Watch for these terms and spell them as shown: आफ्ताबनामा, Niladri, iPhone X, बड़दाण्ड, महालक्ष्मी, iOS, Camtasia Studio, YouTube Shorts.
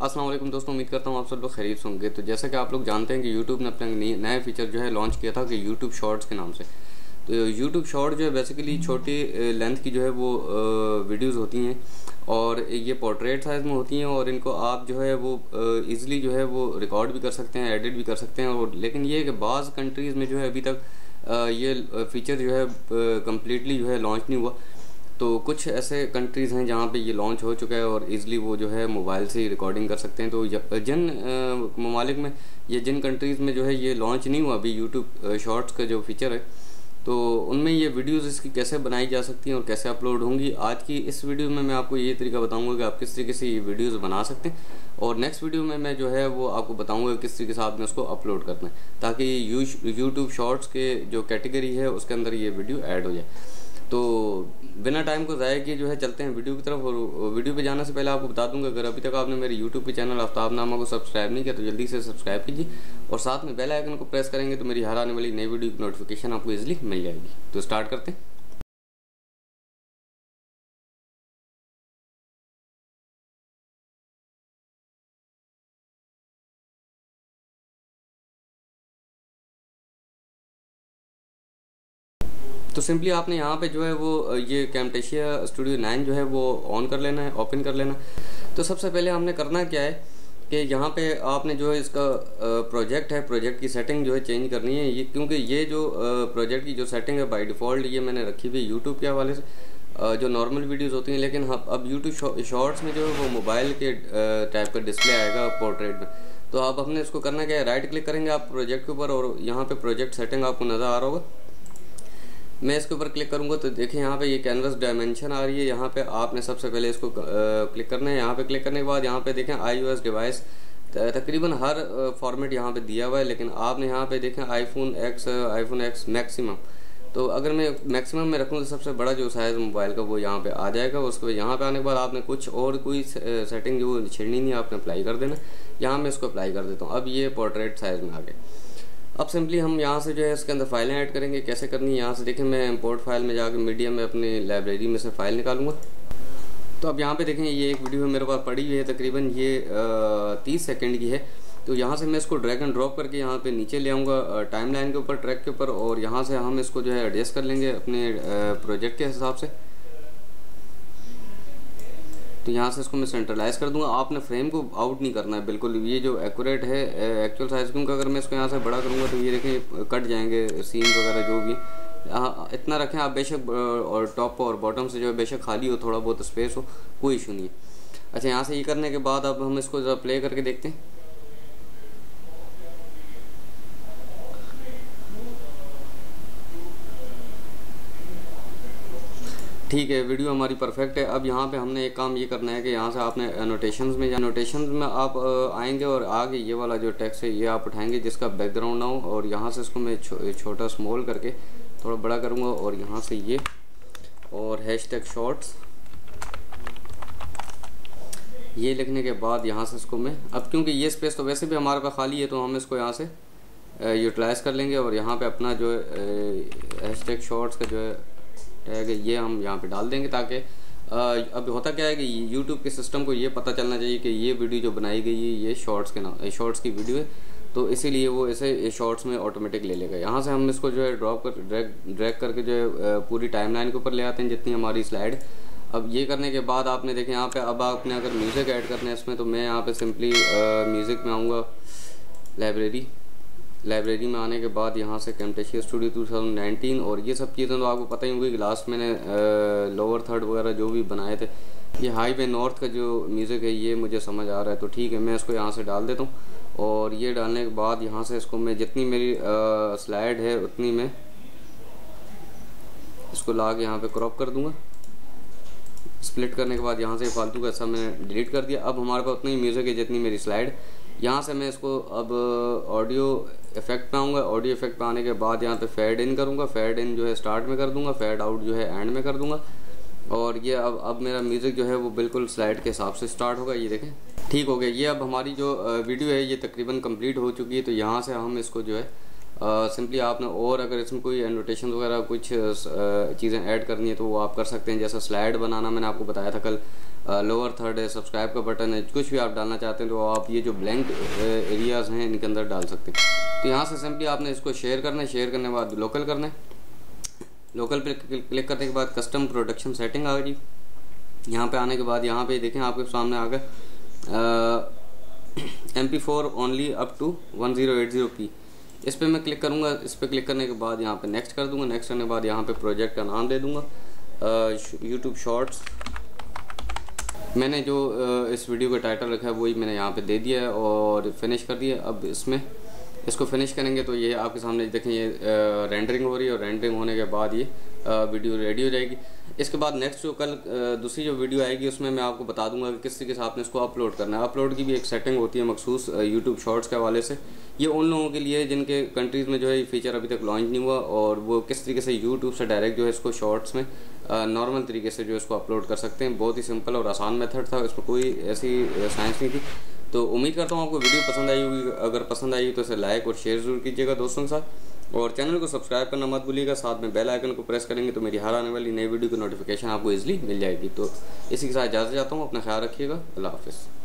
अस्सलाम वालेकुम दोस्तों, उम्मीद करता हूँ आप सब लोग खैरियत होंगे। तो जैसा कि आप लोग जानते हैं कि YouTube ने अपना नया फीचर जो है लॉन्च किया था कि YouTube शॉर्ट्स के नाम से। तो YouTube शॉर्ट जो है बेसिकली छोटी लेंथ की जो है वो वीडियोस होती हैं और ये पोर्ट्रेट साइज़ में होती हैं और इनको आप जो है वो ईज़िली जो है वो रिकॉर्ड भी कर सकते हैं, एडिट भी कर सकते हैं। और लेकिन ये कि बाज़ कंट्रीज़ में जो है अभी तक ये फ़ीचर जो है कम्प्लीटली जो है लॉन्च नहीं हुआ। तो कुछ ऐसे कंट्रीज़ हैं जहाँ पे ये लॉन्च हो चुका है और इज़िली वो जो है मोबाइल से ही रिकॉर्डिंग कर सकते हैं। तो जिन ममालिक में या जिन कंट्रीज़ में जो है ये लॉन्च नहीं हुआ अभी यूट्यूब शॉर्ट्स का जो फीचर है, तो उनमें ये वीडियोस इसकी कैसे बनाई जा सकती हैं और कैसे अपलोड होंगी, आज की इस वीडियो में मैं आपको ये तरीका बताऊंगा कि आप किस तरीके से ये वीडियोस बना सकते हैं। और नेक्स्ट वीडियो में मैं जो है वो आपको बताऊंगा किस तरीके से आपने उसको अपलोड करना है ताकि यूट्यूब शॉर्ट्स के जो कैटेगरी है उसके अंदर ये वीडियो ऐड हो जाए। तो बिना टाइम को ज़ाया किए जो है चलते हैं वीडियो की तरफ। और वीडियो पे जाने से पहले आपको बता दूंगा, अगर अभी तक आपने मेरे यूट्यूब पे चैनल आफ्ताबनामा को सब्सक्राइब नहीं किया तो जल्दी से सब्सक्राइब कीजिए और साथ में बेल आइकन को प्रेस करेंगे तो मेरी हर आने वाली नई वीडियो की नोटिफिकेशन आपको ईजिली मिल जाएगी। तो स्टार्ट करते हैं। तो सिंपली आपने यहाँ पे जो है वो ये Camtasia Studio 9 जो है वो ऑन कर लेना है, ओपन कर लेना। तो सबसे पहले हमने करना क्या है कि यहाँ पे आपने जो है इसका प्रोजेक्ट है, प्रोजेक्ट की सेटिंग जो है चेंज करनी है। ये क्योंकि ये जो प्रोजेक्ट की जो सेटिंग है बाय डिफ़ॉल्ट ये मैंने रखी हुई यूट्यूब के हवाले से जो नॉर्मल वीडियोस होती हैं, लेकिन अब यूट्यूब शॉर्ट्स में जो है वो मोबाइल के टाइप का डिस्प्ले आएगा पोर्ट्रेट में। तो अब हमने इसको करना क्या है, राइट क्लिक करेंगे आप प्रोजेक्ट के ऊपर और यहाँ पर प्रोजेक्ट सेटिंग आपको नज़र आ रहा होगा। मैं इसके ऊपर क्लिक करूंगा तो देखिए यहाँ पे ये कैनवस डायमेंशन आ रही है। यहाँ पे आपने सबसे पहले इसको क्लिक करना है। यहाँ पे क्लिक करने के बाद यहाँ पे देखें iOS डिवाइस तकरीबन हर फॉर्मेट यहाँ पे दिया हुआ है, लेकिन आपने यहाँ पे देखें iPhone X मैक्सिमम। तो अगर मैं मैक्सिमम में रखूँ तो सबसे बड़ा जो साइज़ मोबाइल का वो यहाँ पर आ जाएगा। उसके बाद यहाँ पर आने के बाद आपने कुछ और कोई सेटिंग जो छेड़नी नहीं, आपने अप्लाई कर देना। यहाँ मैं इसको अप्लाई कर देता हूँ, अब ये पोर्ट्रेट साइज़ में आ गए। अब सिंपली हम यहाँ से जो है इसके अंदर फाइलें ऐड करेंगे। कैसे करनी है, यहाँ से देखें मैं इंपोर्ट फाइल में जाकर मीडिया में अपने लाइब्रेरी में से फ़ाइल निकालूंगा। तो अब यहाँ पे देखें ये एक वीडियो मेरे पास पड़ी हुई है, तकरीबन ये 30 सेकंड की है। तो यहाँ से मैं इसको ड्रैग एंड ड्रॉप करके यहाँ पे नीचे ले आऊँगा टाइमलाइन के ऊपर, ट्रैक के ऊपर, और यहाँ से हम इसको जो है एडजस्ट कर लेंगे अपने प्रोजेक्ट के हिसाब से। तो यहाँ से इसको मैं सेंट्रलाइज कर दूंगा। आपने फ्रेम को आउट नहीं करना है बिल्कुल, ये जो एक्यूरेट है एक्चुअल साइज़, क्योंकि अगर मैं इसको यहाँ से बड़ा करूँगा तो ये देखें कट जाएंगे सीन वगैरह जो भी। इतना रखें आप बेशक, और टॉप और बॉटम से जो है बेशक खाली हो, थोड़ा बहुत स्पेस हो, कोई इशू नहीं है। अच्छा, यहाँ से ये करने के बाद अब हम इसको ज़रा प्ले करके देखते हैं। ठीक है, वीडियो हमारी परफेक्ट है। अब यहाँ पे हमने एक काम ये करना है कि यहाँ से आपने एनोटेशंस में आप आएंगे और आगे ये वाला जो टेक्स्ट है ये आप उठाएंगे जिसका बैकग्राउंड ना हो, और यहाँ से इसको मैं छोटा स्मॉल करके थोड़ा बड़ा करूँगा और यहाँ से ये और हैशटैग शॉर्ट्स ये लिखने के बाद यहाँ से इसको मैं, अब क्योंकि ये स्पेस तो वैसे भी हमारे पास खाली है तो हम इसको यहाँ से यूटिलाइज़ कर लेंगे और यहाँ पर अपना जो हैशटैग शॉर्ट्स का जो है ये हम यहाँ पे डाल देंगे ताकि अब होता क्या है कि YouTube के सिस्टम को ये पता चलना चाहिए कि ये वीडियो जो बनाई गई है ये शॉर्ट्स की वीडियो है, तो इसीलिए वो इसे शॉर्ट्स में ऑटोमेटिक ले लेगा। यहाँ से हम इसको जो है ड्रैग करके जो है पूरी टाइमलाइन के ऊपर ले आते हैं जितनी हमारी स्लाइड। अब ये करने के बाद आपने देखें यहाँ पर अब आपने अगर म्यूज़िक ऐड करना है इसमें, तो मैं यहाँ पर सिंपली म्यूज़िक में आऊँगा, लाइब्रेरी में आने के बाद यहाँ से Camtasia Studio 2019 और ये सब चीज़ें तो आपको पता ही होगी कि लास्ट मैंने लोअर थर्ड वगैरह जो भी बनाए थे। ये हाईवे नॉर्थ का जो म्यूज़िक है ये मुझे समझ आ रहा है, तो ठीक है मैं इसको यहाँ से डाल देता हूँ। और ये डालने के बाद यहाँ से इसको मैं जितनी मेरी स्लाइड है उतनी मैं इसको ला के यहाँ पर क्रॉप कर दूँगा। स्प्लिट करने के बाद यहाँ से फालतू का ऐसा मैंने डिलीट कर दिया। अब हमारे पास उतनी म्यूज़िक है जितनी मेरी स्लाइड। यहाँ से मैं इसको अब ऑडियो इफेक्ट पे आऊँगा, ऑडियो इफेक्ट पे आने के बाद यहाँ पे फेड इन करूँगा, फेड इन जो है स्टार्ट में कर दूँगा, फेड आउट जो है एंड में कर दूँगा। और ये अब मेरा म्यूज़िक जो है वो बिल्कुल स्लाइड के हिसाब से स्टार्ट होगा। ये देखें ठीक हो गया। ये अब हमारी जो वीडियो है ये तकरीबन कंप्लीट हो चुकी है। तो यहाँ से हम इसको जो है सिंपली आपने, और अगर इसमें कोई एनोटेशन वगैरह कुछ चीज़ें ऐड करनी है तो वो आप कर सकते हैं, जैसा स्लाइड बनाना मैंने आपको बताया था कल, लोअर थर्ड है, सब्सक्राइब का बटन है, कुछ भी आप डालना चाहते हैं तो आप ये जो ब्लैंक एरियाज़ हैं इनके अंदर डाल सकते हैं। तो यहाँ से सिंपली आपने इसको शेयर करना है, शेयर करने के बाद लोकल करना है, लोकल पे क्लिक करने के बाद कस्टम प्रोडक्शन सेटिंग आ गई। यहाँ पे आने के बाद यहाँ पे देखें आपके सामने आ गया MP4 only up to 1080p, इस पर मैं क्लिक करूँगा। इस पर क्लिक करने के बाद यहाँ पे नेक्स्ट कर दूँगा, नेक्स्ट करने के बाद यहाँ पे प्रोजेक्ट का नाम दे दूँगा YouTube शॉर्ट्स। मैंने जो इस वीडियो का टाइटल रखा है वही मैंने यहाँ पे दे दिया है और फिनिश कर दिया। अब इसमें इसको फिनिश करेंगे तो ये आपके सामने देखें ये रेंडरिंग हो रही है और रेंडरिंग होने के बाद ये वीडियो रेडी हो जाएगी। इसके बाद नेक्स्ट जो कल दूसरी जो वीडियो आएगी उसमें मैं आपको बता दूंगा कि किस तरीके से आपने इसको अपलोड करना है। अपलोड की भी एक सेटिंग होती है मखसूस YouTube शॉर्ट्स के हवाले से, ये उन लोगों के लिए जिनके कंट्रीज़ में जो है ये फीचर अभी तक लॉन्च नहीं हुआ, और वो किस तरीके से यूट्यूब से डायरेक्ट जो है इसको शॉर्ट्स में नॉर्मल तरीके से जो इसको अपलोड कर सकते हैं। बहुत ही सिंपल और आसान मेथड था, इसमें कोई ऐसी साइंस नहीं थी। तो उम्मीद करता हूँ आपको वीडियो पसंद आई होगी, अगर पसंद आई तो इसे लाइक और शेयर ज़रूर कीजिएगा दोस्तों के साथ, और चैनल को सब्सक्राइब करना मत भूलिएगा। साथ में बेल आइकन को प्रेस करेंगे तो मेरी हर आने वाली नई वीडियो की नोटिफिकेशन आपको इजीली मिल जाएगी। तो इसी के साथ इजाज़त चाहता हूँ, अपना ख्याल रखिएगा, अल्लाह हाफ़िज़।